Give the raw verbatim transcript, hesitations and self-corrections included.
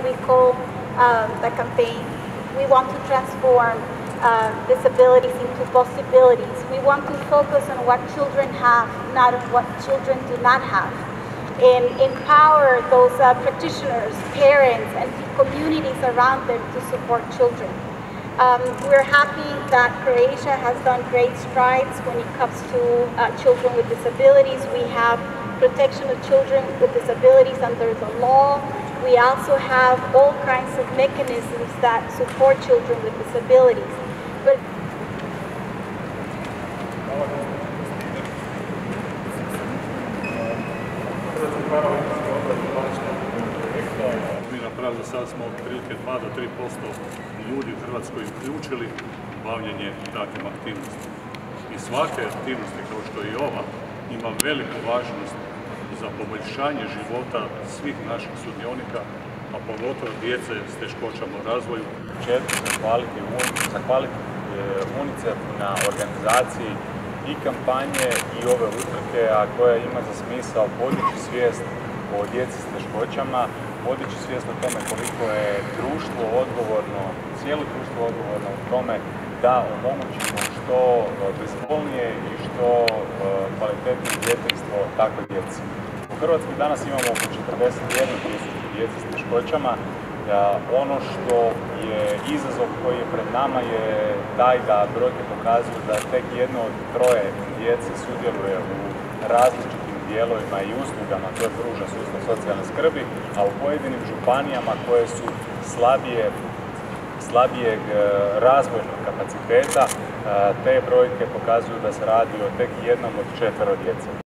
We call um, the campaign, we want to transform uh, disabilities into possibilities. We want to focus on what children have, not on what children do not have, and empower those uh, practitioners, parents, and communities around them to support children. Um, we're happy that Croatia has done great strides when it comes to uh, children with disabilities. We have protection of children with disabilities under the law. We also have all kinds of mechanisms that support children with disabilities. But mi napravili, sad smo otprilike dva do tri posto ljudi u Hrvatskoj uključili bavljenje takvim aktivnostima. I svake aktivnosti kao što je i ova ima veliku važnost za poboljšanje života svih naših sudionika, a pogotovo djece s teškoćama u razvoju. Četvrti, zahvaliti, zahvaliti UNICEF na organizaciji i kampanje i ove utrke, a koja ima za smisao podići svijest o djeci s teškoćama, podići svijest o tome koliko je društvo odgovorno, cijelo društvo odgovorno u tome da omogućimo što bezbolnije i što kvalitetnije djetinjstvo takvoj djeci. U Hrvatskoj danas imamo oko četrdeset jedan tisuća djece s teškoćama. Ono što je izazov koji je pred nama je taj da brojke pokazuju da tek jedno od troje djece sudjeluje u različitim dijelovima i uslugama koje pruža sustav socijalne skrbi, a u pojedinim županijama koje su slabije slabijeg razvojnog kapaciteta, te brojke pokazuju da se radi o tek jednom od četvero djece.